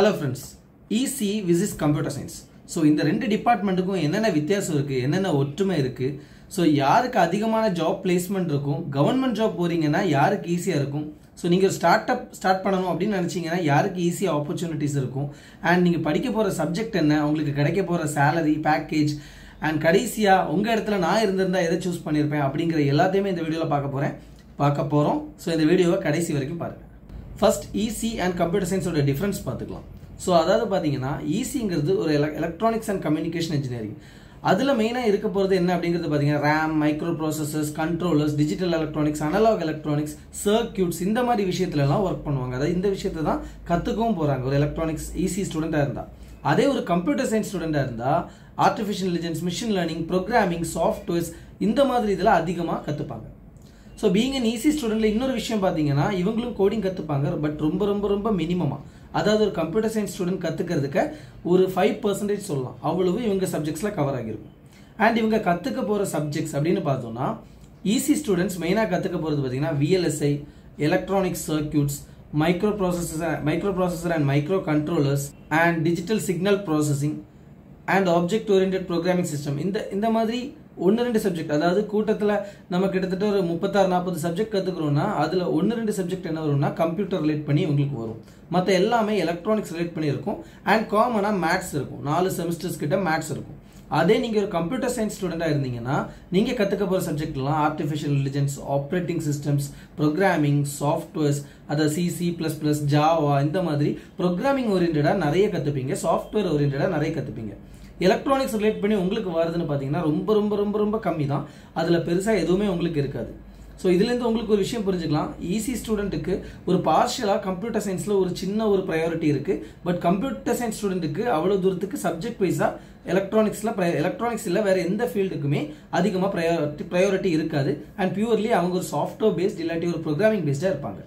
Hello friends, ECE visits computer science. So in the rendu department ku enna vyathasam irukku enna ottuma irukku so yarukku adhigamana job placement irukum government job poringa na yarukku easy ah irukum so neenga startup start pananum appdi nenichinga na yarukku easy opportunities irukum and neenga padikka pora subject enna ungalku kedaikka pora salary package and kadisiya unga edathila na irundha edha choose pannirpen appingra ellathayume indha video la paakaporom so indha video kadisi varaikkum paarenga. First, EC and computer science are the difference. So, that is EC electronics and communication engineering. That is the main thing. RAM, microprocessors, controllers, digital electronics, analog electronics, circuits, in the work. This is the electronics EC student. That is a computer science student. Artificial intelligence, machine learning, programming, softwares, in the work. So being an EC student la innoru vishayam pathingana ivungalum coding katupanga but romba minimum adhaadu or computer science student kattukradhukku or 5% solla avvalavu ivunga subjects la cover agirukum and ivunga katukka pora subjects abdinu paathona EC students main ah katukka poradhu pathina VLSI electronic circuits microprocessor and microcontrollers and digital signal processing and object oriented programming system indha madri ஒன்னு ரெண்டு subject அதாவது கூட்டத்துல நமக்கு கிட்டத்தட்ட ஒரு 36-40 subject கத்துக்குறோம்னா அதுல ஒன்னு ரெண்டு சப்ஜெக்ட் என்ன வரும்னா கம்ப்யூட்டர் ரிலேட் பண்ணி உங்களுக்கு வரும் மத்த எல்லாமே எலக்ட்ரானிக்ஸ் ரிலேட் பண்ணி இருக்கும் and காமனா மேத்ஸ் இருக்கும் 4 செமஸ்டர்ஸ் கிட்ட மேத்ஸ் இருக்கும் அதே நீங்க ஒரு கம்ப்யூட்டர் சயின்ஸ் ஸ்டூடண்டா இருந்தீங்கன்னா நீங்க கத்துக்க போற சப்ஜெக்ட் எல்லாம் artificial intelligence operating systems programming softwares அத C++ ஜாவா இந்த மாதிரி புரோகிராமிங் ஓரியண்டடா நிறைய கத்துப்பீங்க சாஃப்ட்வேர் ஓரியண்டடா நிறைய கத்துப்பீங்க electronics relate பண்ணி உங்களுக்கு வரதுன்னு பாத்தீங்கன்னா ரொம்ப கம்மிதான் அதுல பெருசா எதுவுமே உங்களுக்கு இருக்காது சோ இதில இருந்து உங்களுக்கு ஒரு விஷயம் புரிஞ்சிக்கலாம் ஈசி ஸ்டூடண்ட்க்கு ஒரு பார்ஷியலா கம்ப்யூட்டர் சயின்ஸ்ல ஒரு சின்ன ஒரு பிரையாரிட்டி இருக்கு பட் கம்ப்யூட்டர் சயின்ஸ் ஸ்டூடண்ட்க்கு அவ்வளவு தூரத்துக்கு சப்ஜெக்ட் வைஸா எலக்ட்ரானிக்ஸ் இல்ல வேற எந்த ஃபீல்டுக்குமே அதிகமா பிரையாரிட்டி இருக்காது and purely அவங்க ஒரு சாஃப்ட்வேர் பேஸ்ட் இல்லட்டி ஒரு புரோகிராமிங் பேஸ்டா இருப்பாங்க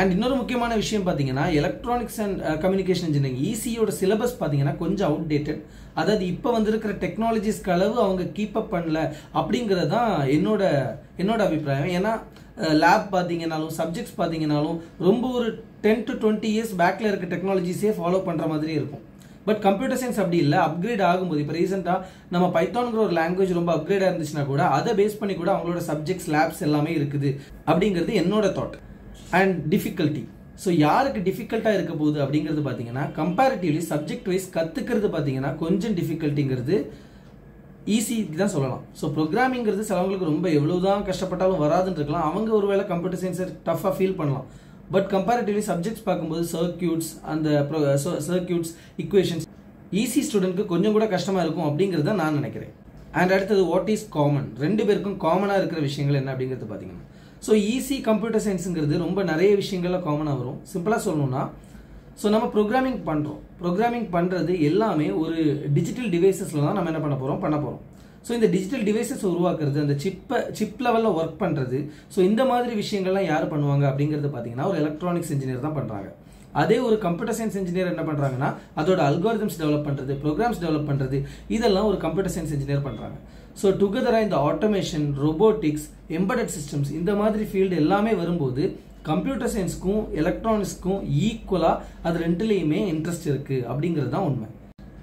and இன்னொரு முக்கியமான விஷயம் பாத்தீங்கன்னா electronics and communication engineering ECE ஓட syllabus பாத்தீங்கன்னா கொஞ்சம் outdated அதாவது இப்ப வந்திருக்கிற டெக்னாலஜிஸ் கலவு அவங்க கீப் அப் பண்ணல அப்படிங்கறது தான் என்னோட அபிப்ராயம் ஏனா லேப் பாத்தீங்கனாலும் சப்ஜெக்ட்ஸ் பாத்தீங்கனாலும் ரொம்ப ஒரு 10 to 20 years backல இருக்க டெக்னாலஜிஸே ஃபாலோ பண்ற மாதிரி இருக்கும் but computer science அப்படி இல்ல upgrade ஆகும்போது இப்ப ரீசன்ட்டா நம்ம பைத்தான்ங்கற ஒரு language ரொம்ப upgrade ஆயிருந்துச்சுனா கூட அத பேஸ் பண்ணி கூட அவங்களோட சப்ஜெக்ட்ஸ் லேப்ஸ் எல்லாமே இருக்குது அப்படிங்கிறது என்னோட thought and difficulty. So, yarukku difficult ah irukapodhu abdingiradhu pathina comparatively subject wise kattukkiradhu pathina konjam difficulty ingirudhu easy idha sollalam. So, programming ingirudhu selavungalukku romba evlodhaan kashtapattalum varadhu irukkalam avanga oru vela computer science tough ah feel pannalam but comparatively subjects paakumbodhu circuits and circuits equations easy student ku konjam kuda kashtama irukum abdingiradha naan nenaikiren and adutha what is common rendu perukkum common ah irukra vishayangal enna abdingiradhu pathina. So EC computer science ங்கிறது ரொம்ப நிறைய விஷயங்கள காமனா வரும் சிம்பிளா சொல்லணும்னா so நம்ம programming பண்றது எல்லாமே ஒரு டிஜிட்டல் டிவைसेसல தான் நாம என்ன பண்ண போறோம் சோ இந்த டிஜிட்டல் டிவைसेस உருவாக்குறது அந்த சிப் லெவல்ல வர்க் பண்றது சோ இந்த மாதிரி விஷயங்கள்லாம் யார் பண்ணுவாங்க அப்படிங்கறது பாத்தீங்கன்னா ஒரு எலக்ட்ரானிக்ஸ் இன்ஜினியர் தான் பண்றாங்க அதே ஒரு கம்ப்யூட்டர் சயின்ஸ் இன்ஜினியர் என்ன பண்றாங்கன்னா அதோட அல்காரிதம்ஸ் டெவலப் பண்றது ப்ரோகிராம்ஸ் டெவலப் பண்றது இதெல்லாம் ஒரு கம்ப்யூட்டர் சயின்ஸ் இன்ஜினியர் பண்றாங்க சோ டுகெதரா இந்த ஆட்டோமேஷன் ரோபோட்டிக்ஸ் எம்பெடட் சிஸ்டம்ஸ் இந்த மாதிரி ஃபீல்ட் எல்லாமே வரும்போது கம்ப்யூட்டர் சயின்ஸ்க்கும் எலக்ட்ரானிக்ஸ்க்கும் ஈக்குவலா அது ரெண்டுலயுமே இன்ட்ரஸ்ட் இருக்கு அப்படிங்கிறது தான் உண்மை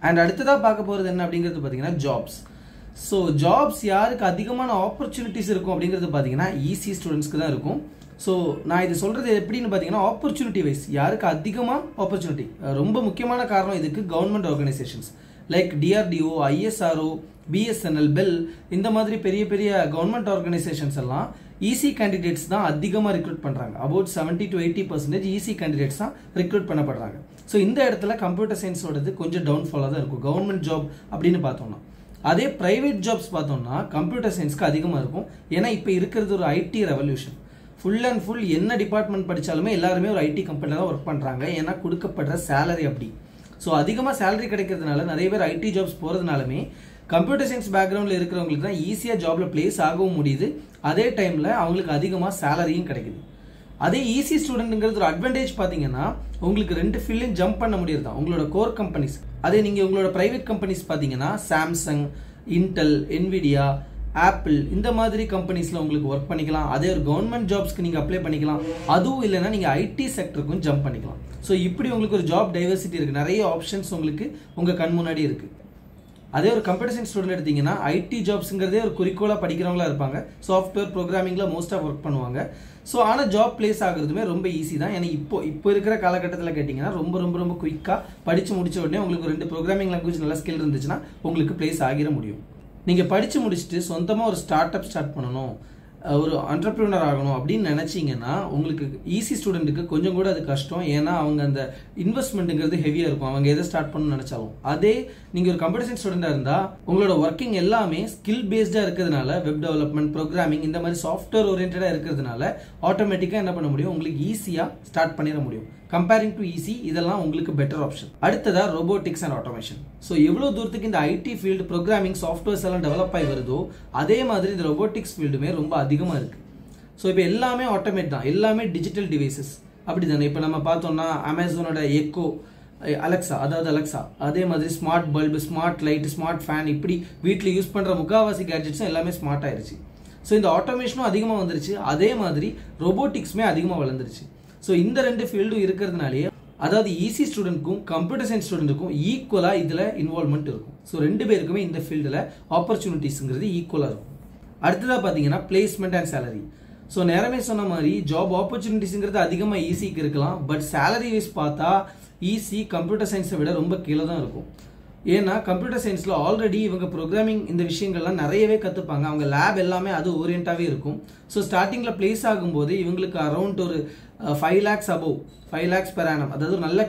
and அடுத்ததா பார்க்க போறது என்ன அப்படிங்கிறது பாத்தீங்கன்னா ஜாப்ஸ் சோ ஜாப்ஸ் யாருக்கு அதிகமான ஆப்பர்சூனிட்டிஸ் இருக்கும் அப்படிங்கிறது பாத்தீங்கன்னா ஈசி ஸ்டூடண்ட்ஸ்க்கு தான் இருக்கும் சோ நான் இது சொல்றது எப்படின்னு பாத்தீங்கன்னா opportunity wise யாருக்கு அதிகமா opportunity ரொம்ப முக்கியமான காரணம் இதுக்கு government organizations like DRDO, ISRO, BSNL, BELL இந்த மாதிரி பெரிய பெரிய government organizations எல்லாம் EC candidates தான் அதிகமா recruit பண்றாங்க about 70 to 80% EC candidates தான் recruit பண்ணப்படுறாங்க சோ இந்த இடத்துல computer science ஓடது கொஞ்சம் downfall தான் இருக்கும் government job அப்படினு பார்த்தோம்னா அதே private jobs பார்த்தோம்னா computer science க்கு அதிகமா இருக்கும் ஏனா இப்போ இருக்குறது ஒரு IT revolution full and full என்ன டிபார்ட்மென்ட் படிச்சாலுமே எல்லாரும் ஒரு ஐடி கம்பெனில தான் வர்க் பண்றாங்க ஏனா கொடுக்கப்படுற salary அப்படி சோ அதிகமா salary கிடைக்கிறதுனால நிறைய பேர் ஐடி ஜாப்ஸ் போறதுனாலமே கம்ப்யூட்டர் சயின்ஸ் பேக்ரவுண்ட்ல இருக்குறவங்களுக்கு தான் ஈஸியா ஜாப்ல பிளேஸ் ஆகவும் முடியுது அதே டைம்ல அவங்களுக்கு அதிகமா salary-யும் கிடைக்குது அதே ஈசி ஸ்டூடண்ட்ங்கிறது ஒரு அட்வான்டேஜ் பாத்தீங்கன்னா உங்களுக்கு ரெண்டு ஃபீல்ட்லயும் ஜம்ப் பண்ண முடியறதா உங்களோட கோர் கம்பெனிஸ் அதே நீங்க உங்களோட பிரைவேட் கம்பெனிஸ் பாத்தீங்கன்னா Samsung, Intel, Nvidia Apple இந்த மாதிரி கம்பெனிஸ்ல உங்களுக்கு வர்க் பண்ணிக்கலாம் அதே ஒரு கவர்மெண்ட் ஜாப்ஸ்க்கு நீங்க அப்ளை பண்ணிக்கலாம் அதுவும் இல்லனா நீங்க ஐடி செக்டருக்கு ஜம்ப் பண்ணிக்கலாம் சோ இப்படி உங்களுக்கு ஒரு ஜாப் டைவர்சிட்டி இருக்கு நிறைய ஆப்ஷன்ஸ் உங்களுக்கு உங்க கண் முன்னாடி இருக்கு அதே ஒரு கம்ப்யூட்டர் சயின்ஸ் ஸ்டூடண்ட் எடுத்தீங்கன்னா ஐடி ஜாப்ஸ்ங்கறதே ஒரு குறிக்கோளா படிக்கிறவங்களா இருப்பாங்க சாஃப்ட்வேர் புரோகிராமிங்ல மோஸ்ட் ஆஃப் வர்க் பண்ணுவாங்க சோ ஆனா ஜாப் ப்ளேஸ் ஆகுறதுமே ரொம்ப ஈஸி தான் ஏனா இப்போ இருக்கிற கால கட்டத்துல கேட்டிங்கனா ரொம்ப குயிக்கா படிச்சு முடிச்ச உடனே உங்களுக்கு ரெண்டு புரோகிராமிங் language நல்ல ஸ்கில் இருந்துச்சுனா உங்களுக்கு ப்ளேஸ் ஆகிர முடியும் நீங்க படிச்சு முடிச்சிட்டு சொந்தமா ஒரு ஸ்டார்ட்அப் ஸ்டார்ட் பண்ணனும் ஒரு entrepreneur ஆகணும் அப்படி நினைச்சீங்கனா உங்களுக்கு ஈஸி ஸ்டூடண்ட்க்கு கொஞ்சம் கூட அது கஷ்டம் ஏனா அவங்க அந்த இன்வெஸ்ட்மென்ட்ங்கிறது ஹெவியா இருக்கும் அவங்க எதை ஸ்டார்ட் பண்ணனும் நினைச்சாலும் அதே நீங்க ஒரு கம்ப்யூட்டர் சயின்ஸ் ஸ்டூடண்டா இருந்தா உங்களோட வர்க்கிங் எல்லாமே ஸ்கில் பேஸ்டா இருக்குதுனால வெப் டெவலப்மென்ட் புரோகிராமிங் இந்த மாதிரி சாஃப்ட்வேர் oriented-ஆ இருக்குதுனால ஆட்டோமேட்டிக்கா என்ன பண்ண முடியும் உங்களுக்கு ஈஸியா ஸ்டார்ட் பண்ணிர முடியும் Comparing to ECE, இதெல்லாம் உங்களுக்கு better option. அடுத்ததா robotics and automation. So, எவ்வளவு தூரத்துக்கு இந்த IT field programming softwares எல்லாம் develop ஆயி வருதோ, அதே மாதிரி இந்த robotics fieldமே ரொம்ப அதிகமா இருக்கு. So, இப்போ எல்லாமே automate தான், எல்லாமே digital devices. அப்படிதானே இப்போ நம்ம பார்த்தோம்னா Amazonோட Echo, Alexa, Alexa, அதே மாதிரி smart bulb, smart light, smart fan இப்படி வீட்ல யூஸ் பண்ற முகாவாசி gadgets எல்லாமே smart ஆயிருச்சு. So, இந்த automation அதிகமா வந்திருச்சு, அதே மாதிரி roboticsமே அதிகமா வளர்ந்திருச்சு. So in the rendu field irukkiradnaley adhaadu easy student kum computer science student kum equal ah idla involvement irukum so rendu perukume in the field la opportunities ingirudhu equal ah irukum adutha pathina placement and salary so nerame sonna mari job opportunities ingirudhu adhigama easy ku irukalam but salary wise paatha easy computer science vida romba keela dhaan irukum ஏனா computer சயின்ஸ்ல already இவங்க programming இந்த விஷயங்கள்லாம் நிறையவே கத்துப்பாங்க அவங்க lab எல்லாமே அது ஓரியன்டாவே இருக்கும் சோ ஸ்டார்டிங்ல ப்ளேஸ் ஆகும்போது இவங்களுக்கு அரௌண்ட் ஒரு 5 lakhs above 5 lakhs per annum அதாவது நல்ல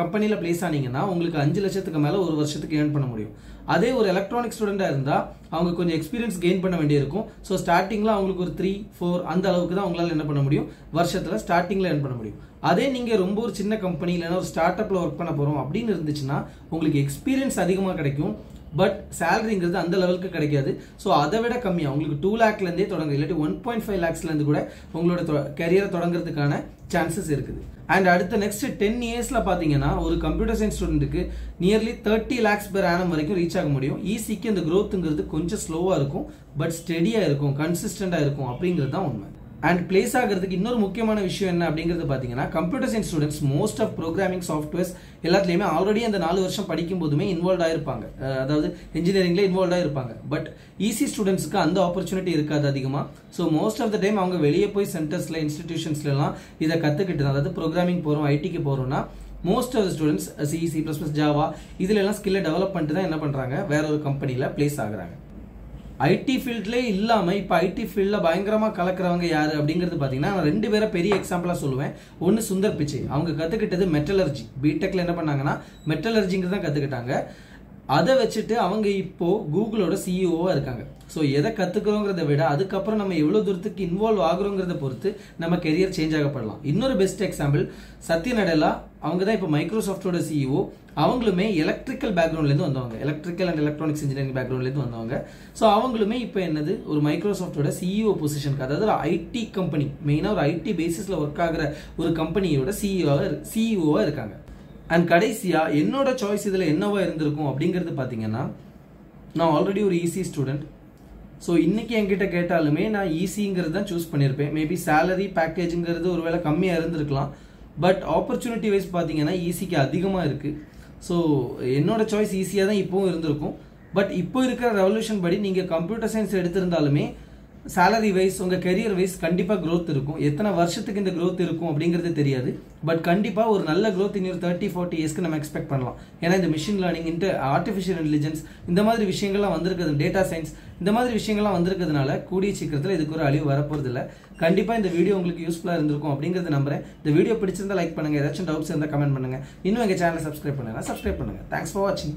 கம்பெனில ப்ளேஸ் ஆனீங்கன்னா உங்களுக்கு 5 லட்சத்துக்கு மேல ஒரு வருஷத்துக்கு earn பண்ண முடியும் அதே ஒரு எலக்ட்ரானிக் ஸ்டூடண்டா இருந்தா அவங்க கொஞ்சம் எக்ஸ்பீரியன்ஸ் கெயின் பண்ண வேண்டியிருக்கும் சோ ஸ்டார்டிங்ல அவங்களுக்கு ஒரு 3 4 அந்த அளவுக்கு தான் அவங்களால என்ன பண்ண முடியும் வருஷத்துல ஸ்டார்டிங்ல earn பண்ண முடியும் அதே நீங்க ரொம்ப ஒரு சின்ன கம்பெனிலனா ஒரு ஸ்டார்ட்அப்ல வர்க் பண்ண போறோம் அப்படினு இருந்துச்சுனா உங்களுக்கு எக்ஸ்பீரியன்ஸ் அதிகமா கிடைக்கும் பட் salaryங்கிறது அந்த லெவலுக்கு கிடைக்காது சோ அதை விட கம்மியா உங்களுக்கு 2 lakhல இருந்தே தொடங்க இல்ல 1.5 lakhsல இருந்து கூட உங்களோட கரியரை தொடங்கிறதுக்கான chances இருக்குது and அடுத்து next 10 yearsல பாத்தீங்கன்னா ஒரு கம்ப்யூட்டர் சயின்ஸ் ஸ்டூடண்ட்க்கு nearly 30 lakhs per annum வரைக்கும் ரீச் ஆக முடியும் ஈஸிக்கு அந்த growthங்கிறது கொஞ்சம் ஸ்லோவா இருக்கும் பட் ஸ்டெடியா இருக்கும் கன்சிஸ்டன்ட்டா இருக்கும் அப்படிங்கிறது தான் உண்மை And place ஆகிறதுக்கு இன்னொரு முக்கியமான விஷயம் என்ன அப்படிங்கறது பாத்தீங்கன்னா computer science students most of programming softwares எல்லாத்துலயுமே ஆல்ரெடி அந்த 4 வருஷம் படிக்கும்போதுமே இன்வால்வ் ஆயிருப்பாங்க அதாவது இன்ஜினியரிங்ல இன்வால்வ் ஆயிருப்பாங்க பட் ஈஸி ஸ்டூடண்ட்ஸ்க்கு அந்த opportunity இருக்காது அதிகமா so most of the time அவங்க வெளிய போய் சென்டர்ஸ்ல இன்ஸ்டிடியூஷன்ஸ்ல எல்லாம் இத கத்துக்கிட்டு அதாவது புரோகிராமிங் போறோம் ஐடிக்கு போறோம்னா most of the students C C++ Java இதல எல்லாம் ஸ்கில்லை டெவலப் பண்ணிட்டு தான் என்ன பண்றாங்க வேற ஒரு கம்பெனில பிளேஸ் ஆகறாங்க ஐடி ஃபீல்ட்லயே இல்லாம இப்ப ஐடி ஃபீல்ட்ல பயங்கரமா கலக்குறவங்க யாரு அப்படிங்கிறது பாத்தீங்கன்னா நான் ரெண்டு பேரை பெரிய எக்ஸாம்பிளா சொல்லுவேன் ஒன்னு சுந்தர் பிச்சை அவங்க கத்துக்கிட்டது மெட்டலர்ஜி பிடெக்ல என்ன பண்ணாங்கன்னா மெட்டலர்ஜிங்கிறத கத்துக்கிட்டாங்க அதை வச்சிட்டு அவங்க இப்போ கூகுளோட சிஇஓவா இருக்காங்க சோ எதை கத்துக்குறோம்ங்கறத விட அதுக்கு அப்புறம் நம்ம எவ்வளவு தூரத்துக்கு இன்வால்வ் ஆகுறோம்ங்கறத பொறுத்து நம்ம கரியர் சேஞ்ச் ஆகப்படலாம் இன்னொரு பெஸ்ட் எக்ஸாம்பிள் சத்யநடலா அவங்க தான் இப்போ மைக்ரோசாஃப்ட்டோட சிஇஓ அவங்களுமே எலக்ட்ரிக்கல் பேக்ரவுண்ட்ல இருந்து வந்தவங்க எலக்ட்ரிக்கல் அண்ட் எலக்ட்ரானிக்ஸ் இன்ஜினியரிங் பேக்ரவுண்ட்ல இருந்து வந்தவங்க சோ அவங்களுமே இப்போ என்னது ஒரு மைக்ரோசாஃப்ட்டோட சிஇஓ பொசிஷனுக்கு அதாவது ஐடி கம்பெனி மெயினா ஒரு ஐடி பேசிஸ்ல வர்க் ஆகுற ஒரு கம்பெனியோட சிஇஓவா இருக்காங்க And கடைசியா என்னோட சாய்ஸ் இதுல என்னவா இருந்திருக்கும் அப்படிங்கிறது பாத்தீங்கன்னா நான் ஆல்ரெடி ஒரு ஈஸி ஸ்டூடண்ட் சோ இன்னைக்கு என்கிட்ட கேட்டாலுமே நான் ஈஸிங்கிறது தான் चूஸ் பண்ணிருப்பேன் மேபி salary packageங்கிறது ஒருவேளை கம்மியா இருந்திருக்கலாம் பட் opportunity wise பாத்தீங்கன்னா ஈஸிக்கு அதிகமா இருக்கு சோ என்னோட சாய்ஸ் ஈஸியா தான் இப்போவும் இருந்திருக்கும் பட் இப்போ இருக்கிற ரெவல்யூஷன் படி நீங்க கம்ப்யூட்டர் சயின்ஸ் எடுத்துிருந்தாலுமே salary wise உங்க career wise கண்டிப்பா growth இருக்கும் எத்தனை வருஷத்துக்கு இந்த growth இருக்கும் அப்படிங்கிறது தெரியாது பட் கண்டிப்பா ஒரு நல்ல growth in your 30 40 yearsக்கு நம்ம எக்ஸ்பெக்ட் பண்ணலாம் ஏனா இந்த machine learning இந்த artificial intelligence இந்த மாதிரி விஷயங்கள்லாம் வந்திருக்குது data science இந்த மாதிரி விஷயங்கள்லாம் வந்திருக்கிறதுனால கூடிய சீக்கிரத்துல இதுக்கு ஒரு அழிவு வரப்போறது இல்ல கண்டிப்பா இந்த வீடியோ உங்களுக்கு யூஸ்புல்லா இருந்திருக்கும் அப்படிங்கறது நம்புறேன் இந்த வீடியோ பிடிச்சிருந்தா லைக் பண்ணுங்க ஏதாச்சும் டவுட்ஸ் இருந்தா கமெண்ட் பண்ணுங்க இன்னும் எங்க சேனலை subscribe பண்ணுங்க thanks for watching